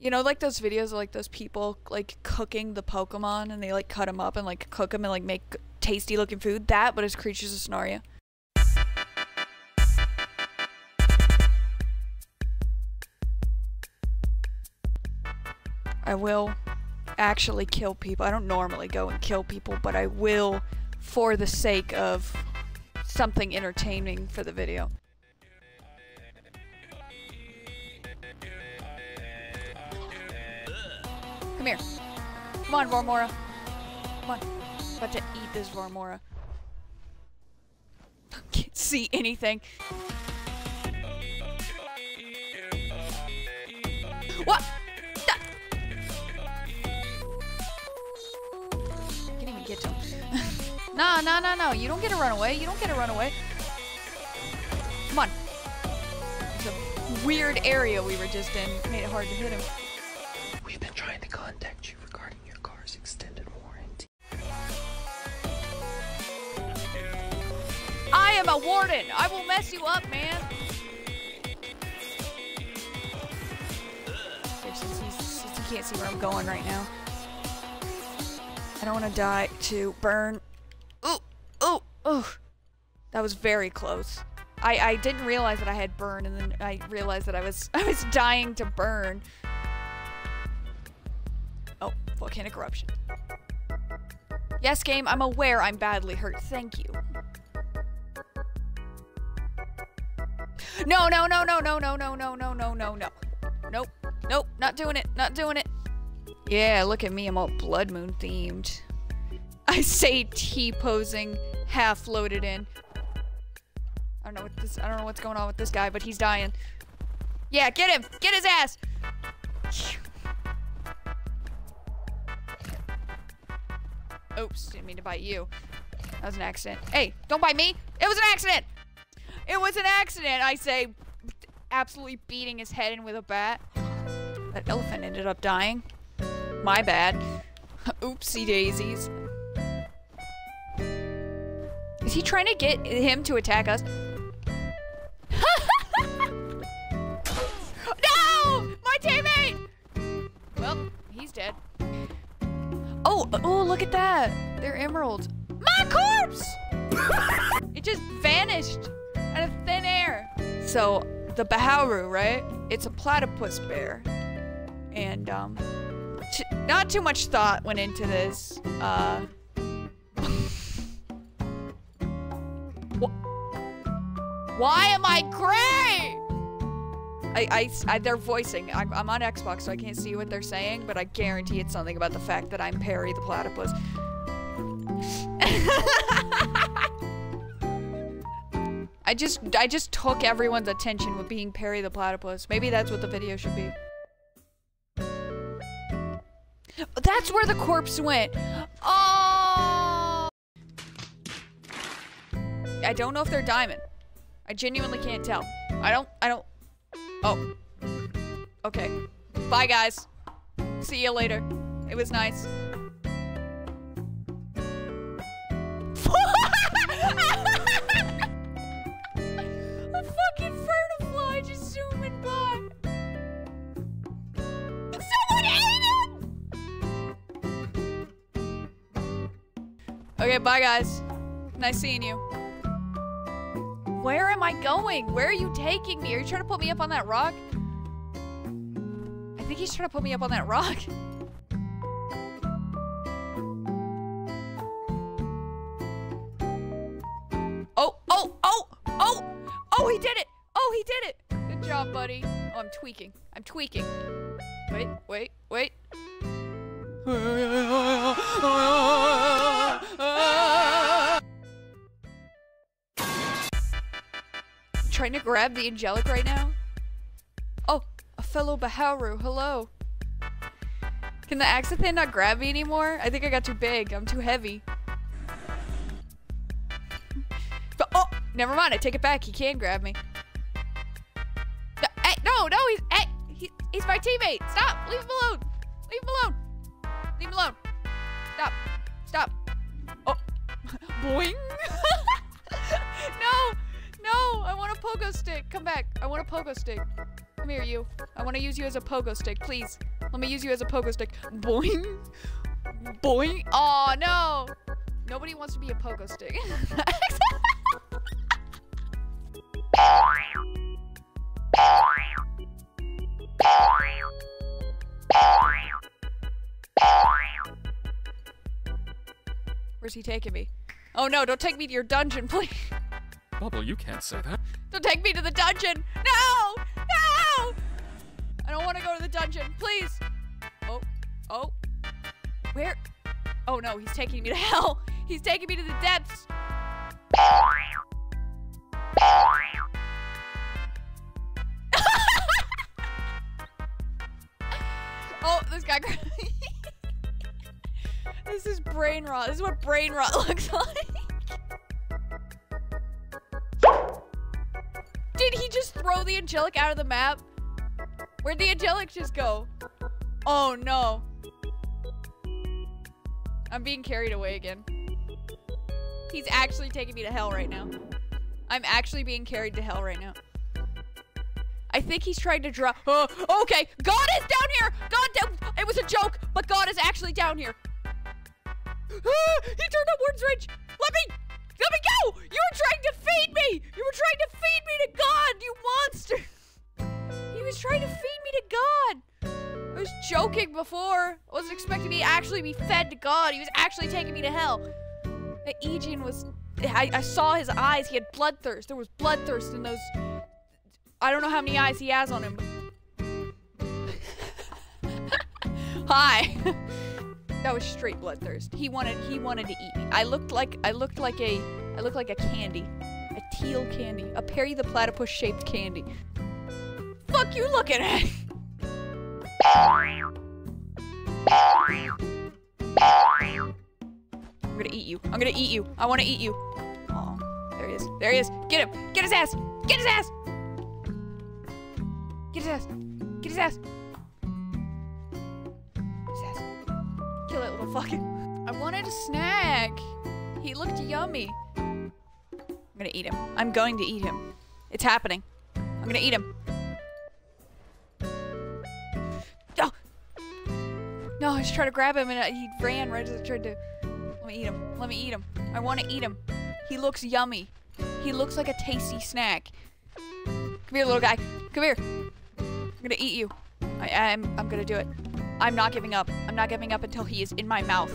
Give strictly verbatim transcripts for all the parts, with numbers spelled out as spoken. You know, like those videos of like those people like cooking the Pokemon and they like cut them up and like cook them and like make tasty looking food? That, but it's Creatures of Sonaria. I will actually kill people. I don't normally go and kill people, but I will for the sake of something entertaining for the video. Come here. Come on, Vormora. Come on. I'm about to eat this Vormora. I can't see anything. What? Stop. I can't even get to him. No, no, no, no. You don't get to run away. You don't get to run away. Come on. It's a weird area we were just in. It made it hard to hit him. We've been trying to contact you regarding your car's extended warranty. I am a warden! I will mess you up, man! Since, he's, since he can't see where I'm going right now. I don't want to die to burn. Ooh! Ooh! Ooh! That was very close. I, I didn't realize that I had burn, and then I realized that I was, I was dying to burn. Oh, volcanic eruption. Yes, game, I'm aware I'm badly hurt. Thank you. No, no, no, no, no, no, no, no, no, no, no, no. Nope. Nope. Not doing it. Not doing it. Yeah, look at me. I'm all blood moon themed. I say T-posing, half loaded in. I don't know what this I don't know what's going on with this guy, but he's dying. Yeah, get him! Get his ass! Oops, didn't mean to bite you. That was an accident. Hey, don't bite me! It was an accident! It was an accident, I say, absolutely beating his head in with a bat. That elephant ended up dying. My bad. Oopsie daisies. Is he trying to get him to attack us? No! My teammate! Well, he's dead. Oh, oh, look at that. They're emeralds. My corpse! It just vanished out of thin air. So, the Baharu, right? It's a platypus bear. And, um, t not too much thought went into this. Uh. Why am I gray? I, I, I, they're voicing. I'm, I'm on Xbox, so I can't see what they're saying, but I guarantee it's something about the fact that I'm Perry the Platypus. I just, I just took everyone's attention with being Perry the Platypus. Maybe that's what the video should be. That's where the corpse went. Oh! I don't know if they're diamond. I genuinely can't tell. I don't, I don't. Oh. Okay. Bye, guys. See you later. It was nice. A fucking fernifly just zooming by. Someone ate him! Okay, bye, guys. Nice seeing you. Where am I going? Where are you taking me? Are you trying to put me up on that rock? I think he's trying to put me up on that rock. Oh, oh, oh, oh, oh, he did it. Oh, he did it. Good job, buddy. Oh, I'm tweaking. I'm tweaking. Wait, wait, wait. Trying to grab the angelic right now. Oh, a fellow Baharu, hello. Can the Axathan not grab me anymore? I think I got too big, I'm too heavy. But, oh, never mind, I take it back, he can grab me. No, hey, no, no, he's, hey, he, he's my teammate, stop, leave him alone. Leave him alone, leave him alone. Stop, stop. Oh, boing. No. No, I want a pogo stick. Come back. I want a pogo stick. Come here, you. I want to use you as a pogo stick, please. Let me use you as a pogo stick. Boing. Boing. Oh, no. Nobody wants to be a pogo stick. Where's he taking me? Oh no, don't take me to your dungeon, please. Bubble, you can't say that. Don't take me to the dungeon. No! No! I don't want to go to the dungeon, please. Oh, oh. Where? Oh no, he's taking me to hell. He's taking me to the depths. Oh, this guy. This is brain rot. This is what brain rot looks like. Did he just throw the angelic out of the map? Where'd the angelic just go? Oh no. I'm being carried away again. He's actually taking me to hell right now. I'm actually being carried to hell right now. I think he's trying to drop. Oh, okay, God is down here. God, down. It was a joke, but God is actually down here. Ah, he turned up Woodsridge. Let me, let me go. You were trying to feed me. You were trying to feed me to God, you monster. He was trying to feed me to God. I was joking before. I wasn't expecting me to actually be fed to God. He was actually taking me to hell. The Aegean was, I, I saw his eyes. He had bloodthirst. There was bloodthirst in those. I don't know how many eyes he has on him. Hi. That was straight bloodthirst. He wanted he wanted to eat me. I looked like I looked like a I looked like a candy. A teal candy. A Perry the Platypus shaped candy. Fuck you looking at. I'm gonna eat you. I'm gonna eat you. I wanna eat you. Oh, there he is. There he is. Get him! Get his ass! Get his ass! Get his ass! Get his ass! Get his ass. Kill that little fucking. I wanted a snack. He looked yummy. I'm gonna eat him. I'm going to eat him. It's happening. I'm gonna eat him. Oh. No, I was trying to grab him and he ran right as I tried to. Let me eat him. Let me eat him. I wanna eat him. He looks yummy. He looks like a tasty snack. Come here, little guy. Come here. I'm gonna eat you. I am. I'm, I'm gonna do it. I'm not giving up. I'm not giving up until he is in my mouth.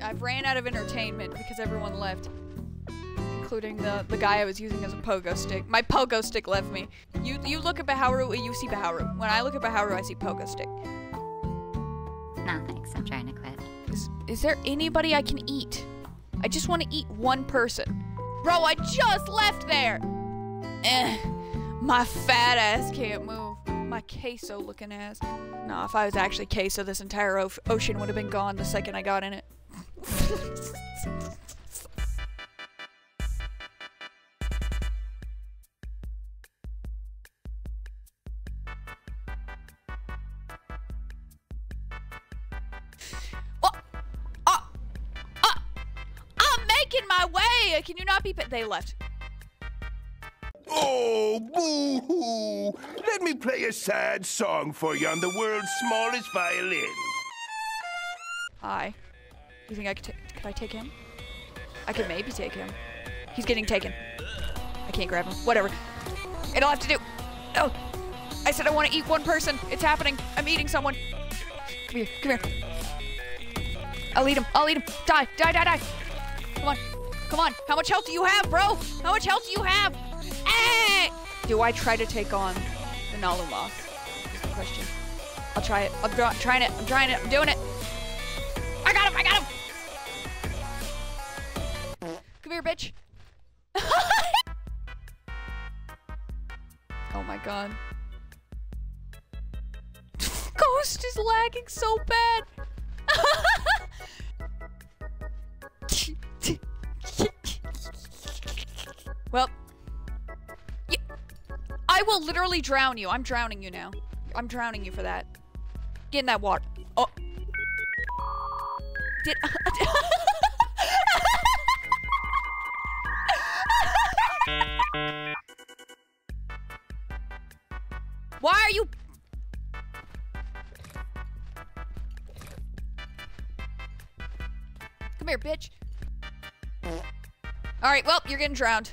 I've ran out of entertainment because everyone left, including the the guy I was using as a pogo stick. My pogo stick left me. You you look at Baharu and you see Baharu. When I look at Baharu, I see pogo stick. No thanks. I'm trying to quit. Is is there anybody I can eat? I just want to eat one person. Bro, I just left there. Eh, my fat ass can't move. My queso looking ass. Nah, if I was actually queso, this entire o ocean would have been gone the second I got in it. Can you not be pet? They left. Oh, boo-hoo. Let me play a sad song for you on the world's smallest violin. Hi. You think I could, could I take him? I could maybe take him. He's getting taken. I can't grab him. Whatever. It'll have to do. Oh. I said I want to eat one person. It's happening. I'm eating someone. Come here. Come here. I'll eat him. I'll eat him. Die. Die, die, die. Come on. Come on, how much health do you have, bro? How much health do you have? Eh! Do I try to take on the Nala moss? That's the question. I'll try it. I'm trying it. I'm trying it. I'm doing it. I got him. I got him. Come here, bitch. Oh my God. Ghost is lagging so bad. Well, yeah, I will literally drown you. I'm drowning you now. I'm drowning you for that. Get in that water. Oh. Did Why are you? Come here, bitch. All right, well, you're getting drowned.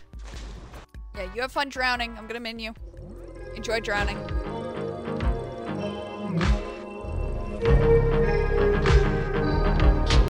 Yeah, you have fun drowning. I'm gonna min you. Enjoy drowning.